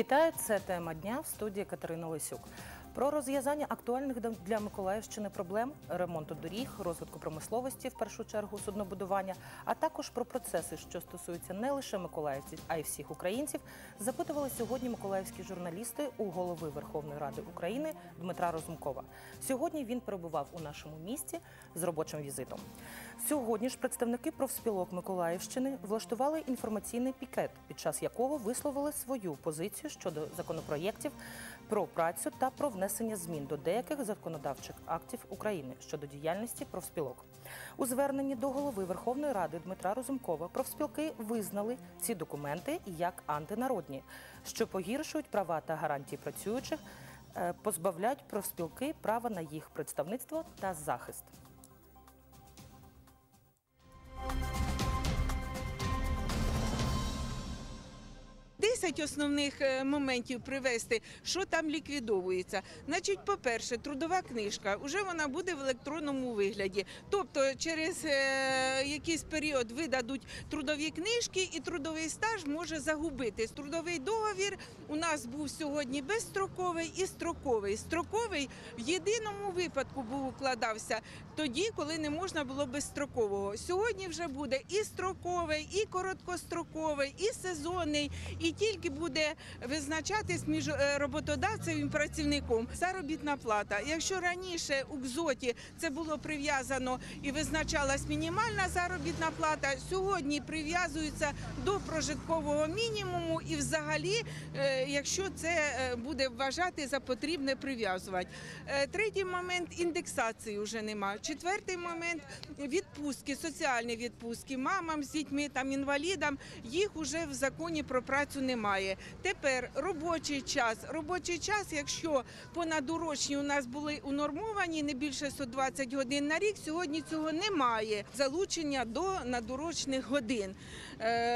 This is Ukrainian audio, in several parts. Вітаю, це тема дня в студії Катерина Лисюк. Про розв'язання актуальних для Миколаївщини проблем ремонту доріг, розвитку промисловості, в першу чергу суднобудування, а також про процеси, що стосуються не лише миколаївців, а й всіх українців, запитували сьогодні миколаївські журналісти у голови Верховної Ради України Дмитра Разумкова. Сьогодні він перебував у нашому місті з робочим візитом. Сьогодні ж представники профспілок Миколаївщини влаштували інформаційний пікет, під час якого висловили свою позицію щодо законопроєктів про працю та про внесення змін до деяких законодавчих актів України щодо діяльності профспілок. У зверненні до голови Верховної Ради Дмитра Разумкова профспілки визнали ці документи як антинародні, що погіршують права та гарантії працюючих, позбавляють профспілки права на їх представництво та захист. Основних моментів привести, що там ліквідовується. Значить, по-перше, трудова книжка, вже вона буде в електронному вигляді. Тобто через якийсь період видадуть трудові книжки і трудовий стаж може загубитись. Трудовий договір у нас був сьогодні безстроковий і строковий. Строковий в єдиному випадку був укладався тоді, коли не можна було безстрокового. Сьогодні вже буде і строковий, і короткостроковий, і сезонний, і тільки буде визначатись між роботодавцем і працівником. Заробітна плата. Якщо раніше у КЗОТі це було прив'язано і визначалась мінімальна заробітна плата, сьогодні прив'язується до прожиткового мінімуму і взагалі, якщо це буде вважати за потрібне, прив'язувати. Третій момент – індексації вже немає. Четвертий момент – відпустки, соціальні відпустки мамам з дітьми, там, інвалідам. Їх вже в законі про працю немає. Тепер робочий час. Робочий час, якщо понадурочні у нас були унормовані, не більше 120 годин на рік, сьогодні цього немає. Залучення до надурочних годин.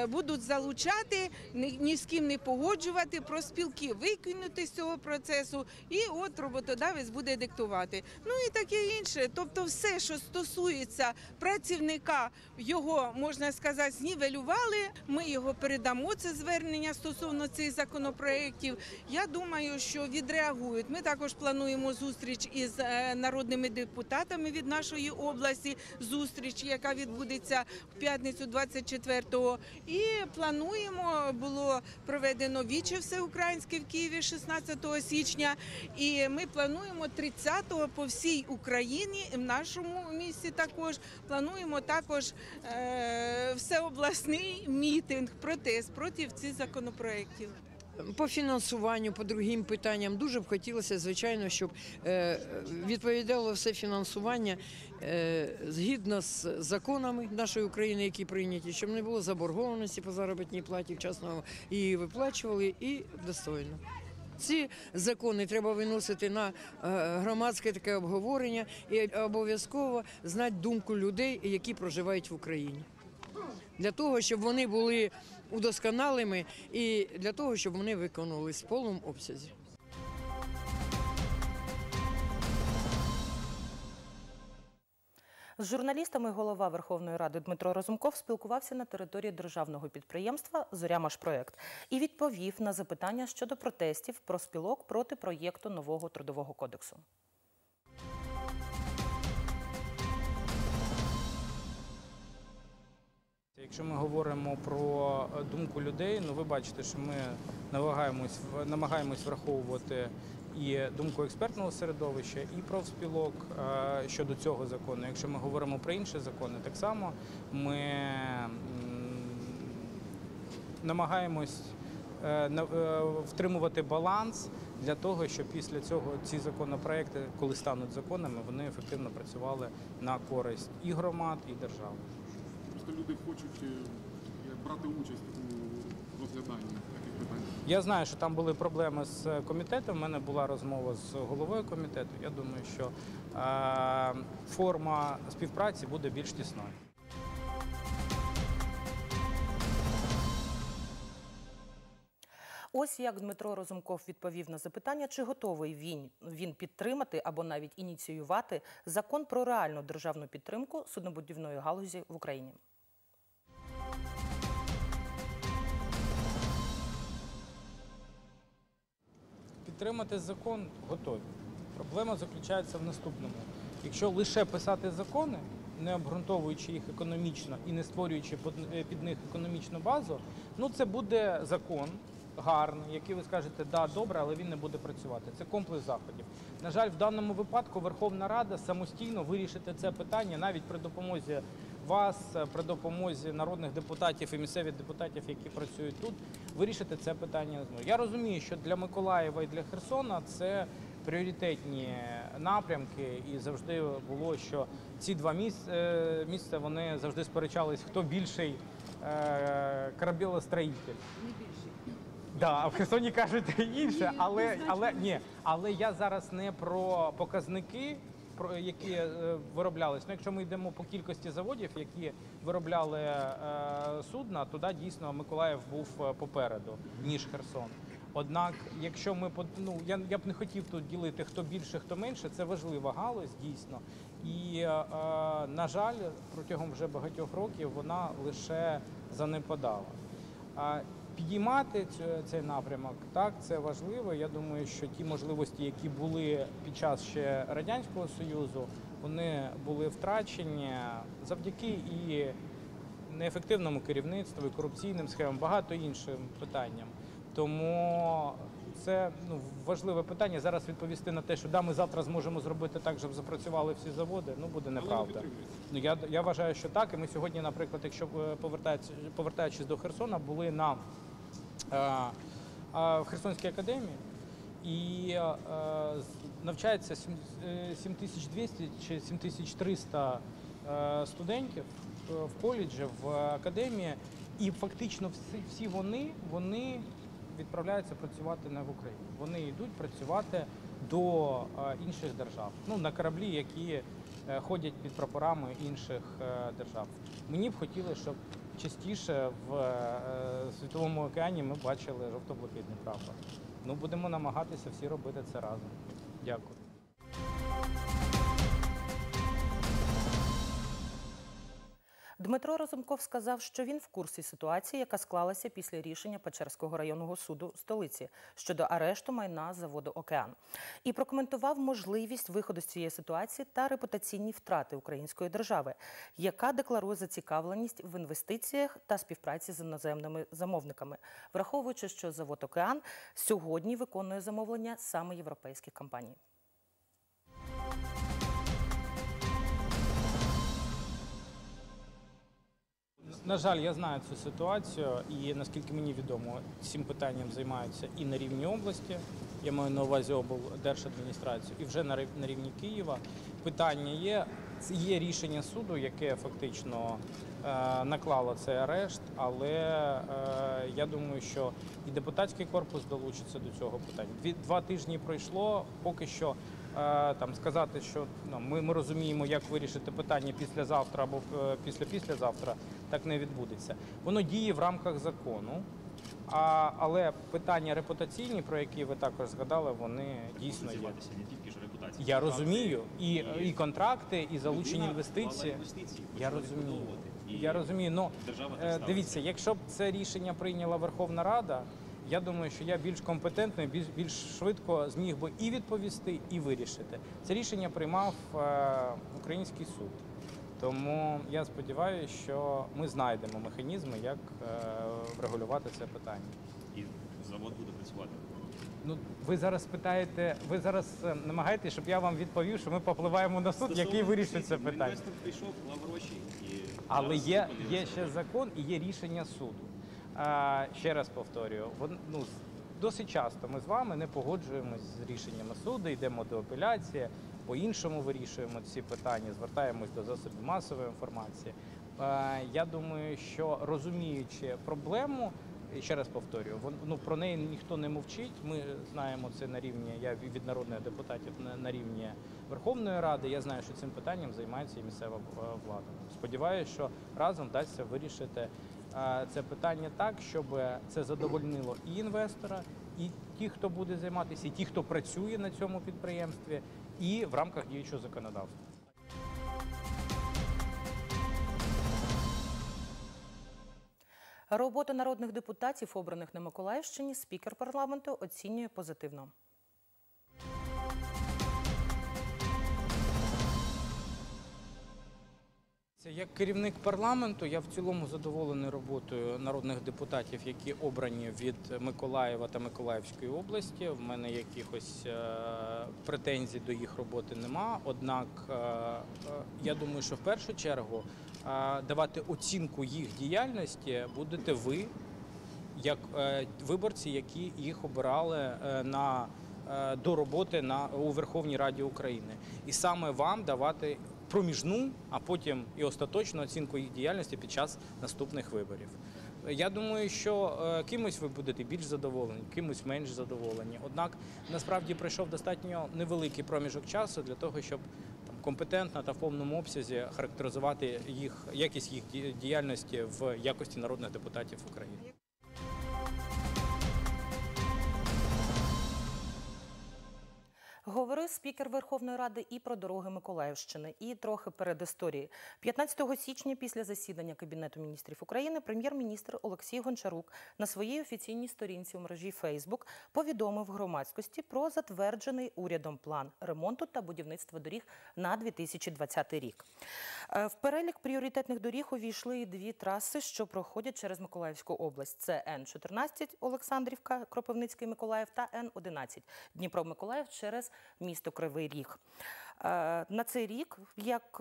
Будуть залучати, ні з ким не погоджувати, профспілки викинути з цього процесу, і от роботодавець буде диктувати. Ну і таке інше. Тобто все, що стосується працівника, його, можна сказати, знівелювали, ми його передамо, це звернення стосовно цих законопроєктів, я думаю, що відреагують. Ми також плануємо зустріч із народними депутатами від нашої області, зустріч, яка відбудеться в п'ятницю 24-го. І плануємо, було проведено віче всеукраїнське в Києві 16 січня, і ми плануємо 30-го по всій Україні, в нашому місті також, плануємо також всеобласний мітинг, протест проти цих законопроєктів. По фінансуванню, по другим питанням дуже б хотілося, звичайно, щоб відповідало все фінансування згідно з законами нашої України, які прийняті, щоб не було заборгованості по заробітній платі, вчасно її виплачували і достойно. Ці закони треба виносити на громадське таке обговорення і обов'язково знати думку людей, які проживають в Україні. Для того, щоб вони були удосконалими і для того, щоб вони виконувались в повному обсязі. З журналістами голова Верховної Ради Дмитро Разумков спілкувався на території державного підприємства «Зоря-Машпроект» і відповів на запитання щодо протестів профспілок проти проєкту нового трудового кодексу. Якщо ми говоримо про думку людей, ви бачите, що ми намагаємось враховувати і думку експертного середовища, і профспілок щодо цього закону. Якщо ми говоримо про інші закони, так само ми намагаємось втримувати баланс для того, щоб після цього ці законопроекти, коли стануть законами, вони ефективно працювали на користь і громад, і держави. Люди хочуть брати участь у розгляданні таких питань. Я знаю, що там були проблеми з комітетом, в мене була розмова з головою комітету. Я думаю, що форма співпраці буде більш тісною. Ось як Дмитро Разумков відповів на запитання, чи готовий він підтримати або навіть ініціювати закон про реальну державну підтримку суднобудівної галузі в Україні. підтримати закон готові. Проблема заключається в наступному. Якщо лише писати закони, не обґрунтовуючи їх економічно і не створюючи під них економічну базу, ну це буде закон гарний, який ви скажете, да, добре, але він не буде працювати. Це комплекс заходів. На жаль, в даному випадку Верховна Рада самостійно вирішити це питання навіть при допомозі вас, при допомозі народних депутатів і місцевих депутатів, які працюють тут, вирішити це питання не зможе. Я розумію, що для Миколаєва і для Херсона це пріоритетні напрямки, і завжди було, що ці два місця, вони завжди сперечались, хто більший корабелостроїтель. Да, в Херсоні кажуть інше, але я зараз не про показники, які вироблялись. Ну, якщо ми йдемо по кількості заводів, які виробляли судна, туди дійсно Миколаїв був попереду, ніж Херсон. Однак, якщо ми, ну, я б не хотів тут ділити, хто більше, хто менше, це важлива галузь, дійсно. І, на жаль, протягом вже багатьох років вона лише занепадала. Підіймати цей напрямок, так, це важливо. Я думаю, що ті можливості, які були під час ще Радянського Союзу, вони були втрачені завдяки і неефективному керівництву, і корупційним схемам, багато іншим питанням. Тому це, ну, важливе питання. Зараз відповісти на те, що да, ми завтра зможемо зробити так, щоб запрацювали всі заводи, ну, буде неправда. Ну, я вважаю, що так. І ми сьогодні, наприклад, якщо повертаючись до Херсона, були в Херсонській академії, і навчається 7200 чи 7300 студентів в коледжі, в академії. І фактично всі вони відправляються працювати не в Україну. Вони йдуть працювати до інших держав, ну, на кораблі, які ходять під прапорами інших держав. Мені б хотілося, щоб частіше в Світовому океані ми бачили жовто-блакитний прапор. Ну, будемо намагатися всі робити це разом. Дякую. Дмитро Разумков сказав, що він в курсі ситуації, яка склалася після рішення Печерського районного суду столиці щодо арешту майна заводу «Океан». І прокоментував можливість виходу з цієї ситуації та репутаційні втрати української держави, яка декларує зацікавленість в інвестиціях та співпраці з іноземними замовниками, враховуючи, що завод «Океан» сьогодні виконує замовлення саме європейських компаній. На жаль, я знаю цю ситуацію, і, наскільки мені відомо, цим питанням займаються і на рівні області, я маю на увазі облдержадміністрацію, і вже на рівні Києва. Питання є, є рішення суду, яке фактично наклало цей арешт, але я думаю, що і депутатський корпус долучиться до цього питання. 2 тижні пройшло, поки що там сказати, що, ну, ми розуміємо, як вирішити питання післязавтра або післязавтра, так не відбудеться. Воно діє в рамках закону, але питання репутаційні, про які ви також згадали, вони дійсно є. Я розумію, і контракти, і залучені інвестиції. Я розумію, але дивіться, якщо б це рішення прийняла Верховна Рада, я думаю, що я більш компетентно, більш швидко зміг би і відповісти, і вирішити. Це рішення приймав український суд. Тому я сподіваюся, що ми знайдемо механізми, як врегулювати це питання. І завод буде працювати? Ну, ви зараз питаєте, ви зараз намагаєтесь, щоб я вам відповів, що ми попливаємо на суд, який вирішить це питання. Інвестор прийшов, клав гроші. Але є ще закон і є рішення суду. Ще раз повторюю, ну, досить часто ми з вами не погоджуємось з рішеннями суду, йдемо до апеляції, по-іншому вирішуємо ці питання, звертаємось до засобів масової інформації. Я думаю, що розуміючи проблему, ще раз повторюю, ну, про неї ніхто не мовчить, ми знаємо це на рівні, я від народних депутатів, на рівні Верховної Ради, я знаю, що цим питанням займається і місцева влада. Сподіваюся, що разом вдасться вирішити це питання так, щоб це задовольнило і інвестора, і ті, хто буде займатися, і ті, хто працює на цьому підприємстві, і в рамках діючого законодавства. Роботу народних депутатів, обраних на Миколаївщині, спікер парламенту оцінює позитивно. Як керівник парламенту я в цілому задоволений роботою народних депутатів, які обрані від Миколаєва та Миколаївської області. В мене якихось претензій до їх роботи нема. Однак я думаю, що в першу чергу давати оцінку їх діяльності будете ви, як виборці, які їх обирали до роботи у Верховній Раді України. І саме вам давати проміжну, а потім і остаточну оцінку їх діяльності під час наступних виборів. Я думаю, що кимось ви будете більш задоволені, кимось менш задоволені. Однак, насправді, пройшов достатньо невеликий проміжок часу для того, щоб компетентно та в повному обсязі характеризувати якість їх діяльності в якості народних депутатів України. Говорив спікер Верховної Ради і про дороги Миколаївщини, і трохи перед історією. 15 січня після засідання Кабінету міністрів України прем'єр-міністр Олексій Гончарук на своїй офіційній сторінці у мережі Фейсбук повідомив громадськості про затверджений урядом план ремонту та будівництва доріг на 2020 рік. В перелік пріоритетних доріг увійшли і дві траси, що проходять через Миколаївську область. Це Н-14 Олександрівка, Кропивницький, Миколаїв та Н-11 Дніпро-Миколаїв через місто Кривий Ріг. На цей рік, як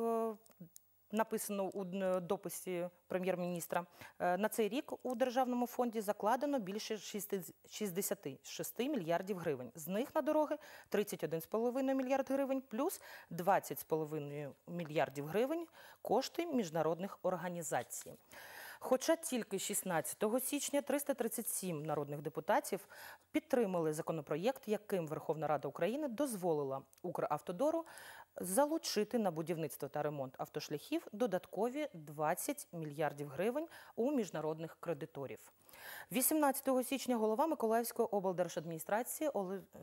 написано у дописі прем'єр-міністра, на цей рік у Державному фонді закладено більше 66 мільярдів гривень. З них на дороги 31,5 мільярд гривень плюс 20,5 мільярдів гривень кошти міжнародних організацій. Хоча тільки 16 січня 337 народних депутатів підтримали законопроєкт, яким Верховна Рада України дозволила Укравтодору залучити на будівництво та ремонт автошляхів додаткові 20 мільярдів гривень у міжнародних кредиторів. 18 січня голова Миколаївської облдержадміністрації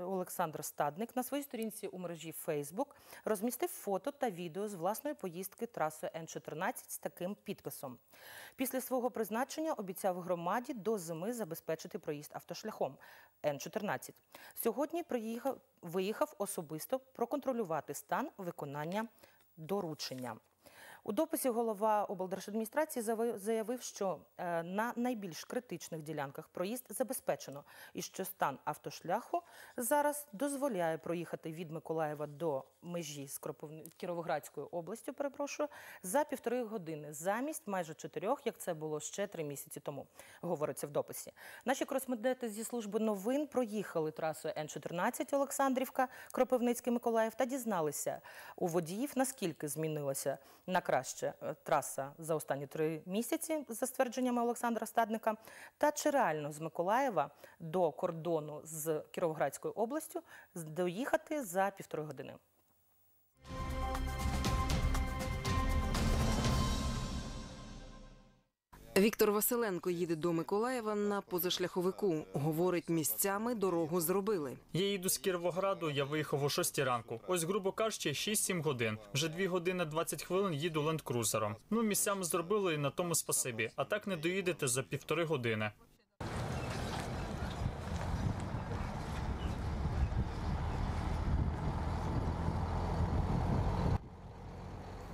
Олександр Стадник на своїй сторінці у мережі Фейсбук розмістив фото та відео з власної поїздки трасою Н-14 з таким підписом. Після свого призначення обіцяв громаді до зими забезпечити проїзд автошляхом Н-14. Сьогодні виїхав особисто проконтролювати стан виконання доручення. У дописі голова облдержадміністрації заявив, що на найбільш критичних ділянках проїзд забезпечено і що стан автошляху зараз дозволяє проїхати від Миколаєва до межі з Кіровоградською областю за 1,5 години замість майже 4, як це було ще 3 місяці тому, говориться в дописі. Наші кореспонденти зі служби новин проїхали трасою Н-14 Олександрівка, Кропивницький, Миколаїв та дізналися у водіїв, наскільки змінилося на краще траса за останні 3 місяці, за ствердженнями Олександра Стадника, та чи реально з Миколаєва до кордону з Кіровоградською областю доїхати за 1,5 години. Віктор Василенко їде до Миколаєва на позашляховику. Говорить, місцями дорогу зробили. Я їду з Кіровограду, я виїхав о 6 ранку. Ось, грубо кажучи, 6-7 годин. Вже 2 години 20 хвилин їду лендкрузером. Ну, місцями зробили і на тому спасибі. А так не доїдете за 1,5 години.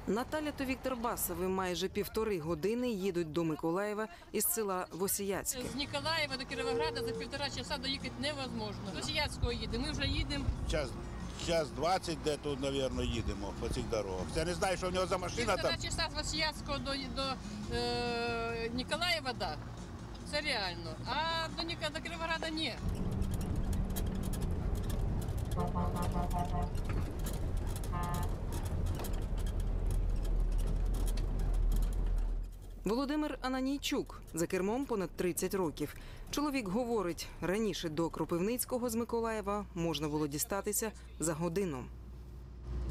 Наталя та Віктор Басови майже 1,5 години їдуть до Миколаєва із села Восіяцьке. З Миколаєва до Кіровограда за 1,5 часа доїхати невозможно. З Восіяцького їдемо, ми вже їдемо. Час 20 де тут, мабуть, їдемо по цих дорогах. Я не знаю, що в нього за машина там. 1,5 часа з Восіяцького до Миколаєва, так, це реально. А до Кіровограда – ні. Володимир Ананійчук за кермом понад 30 років. Чоловік говорить, раніше до Кропивницького з Миколаєва можна було дістатися за годину.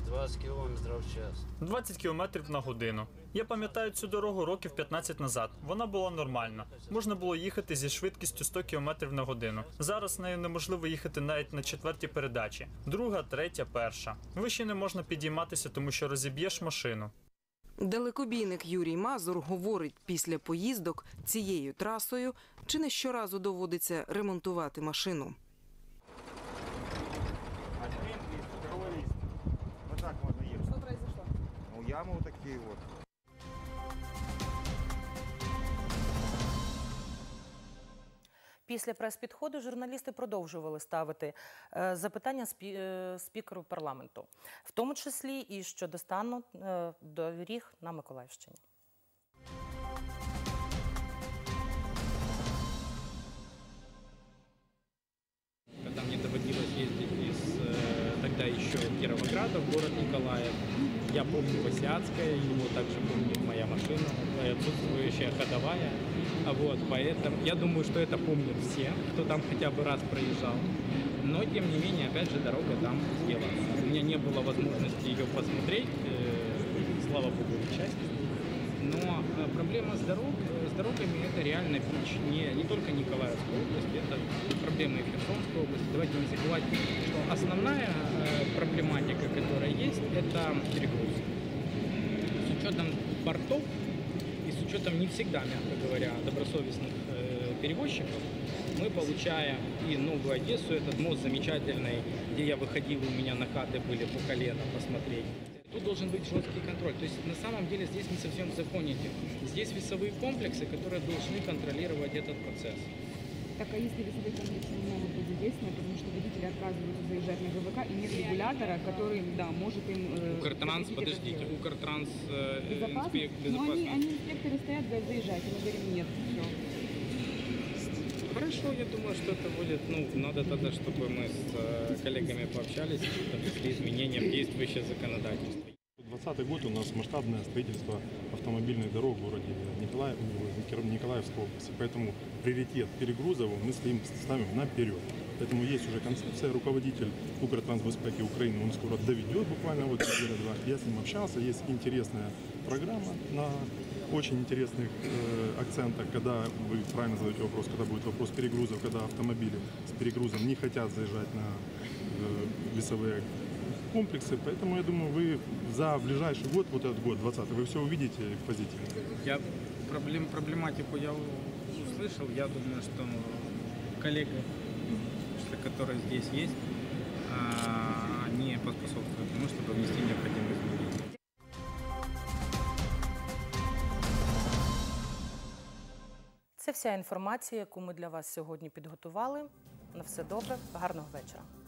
20 кілометрів в час. 20 кілометрів на годину. Я пам'ятаю цю дорогу років 15 назад. Вона була нормальна. Можна було їхати зі швидкістю 100 кілометрів на годину. Зараз нею неможливо їхати навіть на 4-й передачі. 2-га, 3-я, 1-ша. Вище не можна підійматися, тому що розіб'єш машину. Далекобійник Юрій Мазур говорить, після поїздок цією трасою чи не щоразу доводиться ремонтувати машину. Що произошло? У яму такі от. Після прес-підходу журналісти продовжували ставити запитання спікеру парламенту, в тому числі і щодо стану доріг на Миколаївщині. Когда мне доводилось ездить из тогда еще Кировограда в город Николаев, я помню Васиадское, его также помнит моя машина, отсутствующая ходовая. Вот, поэтому я думаю, что это помнят все, кто там хотя бы раз проезжал. Но, тем не менее, опять же, дорога там сделана. У меня не было возможности ее посмотреть, слава богу, к счастью. Но проблема с дорогами это реально пич. Не только Николаевская область, это проблема и Херсонской области. Давайте не забывать, что основная проблематика, которая есть, это перегрузка. С учетом бортов и с учетом не всегда, мягко говоря, добросовестных перевозчиков, мы получаем и Новую Одессу, этот мост замечательный, где я выходил, у меня накаты были по колено посмотреть. Тут должен быть жесткий контроль. То есть на самом деле здесь не совсем в законе. Здесь весовые комплексы, которые должны контролировать этот процесс. Так, а если весовые комплексы не могут быть задействованы, потому что водители отказываются заезжать на ГВК, и нет регулятора, который, да, может им... Укртранс, подождите, Укртранс... Безопасность? Но они инспекторы стоят, говорят, заезжать, мы говорим, нет, все. Хорошо, я думаю, что это будет, надо тогда, чтобы мы с коллегами пообщались, внесли изменения в действующее законодательство. 2020 год у нас масштабное строительство автомобильных дорог в городе Николаевской области, поэтому приоритет перегрузов мы ставим наперед. Поэтому есть уже концепция, руководитель Укртрансбезпеки Украины, он скоро доведет буквально вот неделю-два. Я с ним общался, есть интересная программа на очень интересных акцентах, когда вы правильно задаете вопрос, когда будет вопрос перегрузов, когда автомобили с перегрузом не хотят заезжать на весовые комплексы, поэтому я думаю, вы за ближайший год, вот этот год, 20-й, вы все увидите в позитиве. Я проблематику я услышал, я думаю, что коллеги, которые здесь есть, они поспособствуют тому, чтобы внести необходимые изменения. Це вся інформація, яку ми для вас сьогодні підготували. На все добре, гарного вечора.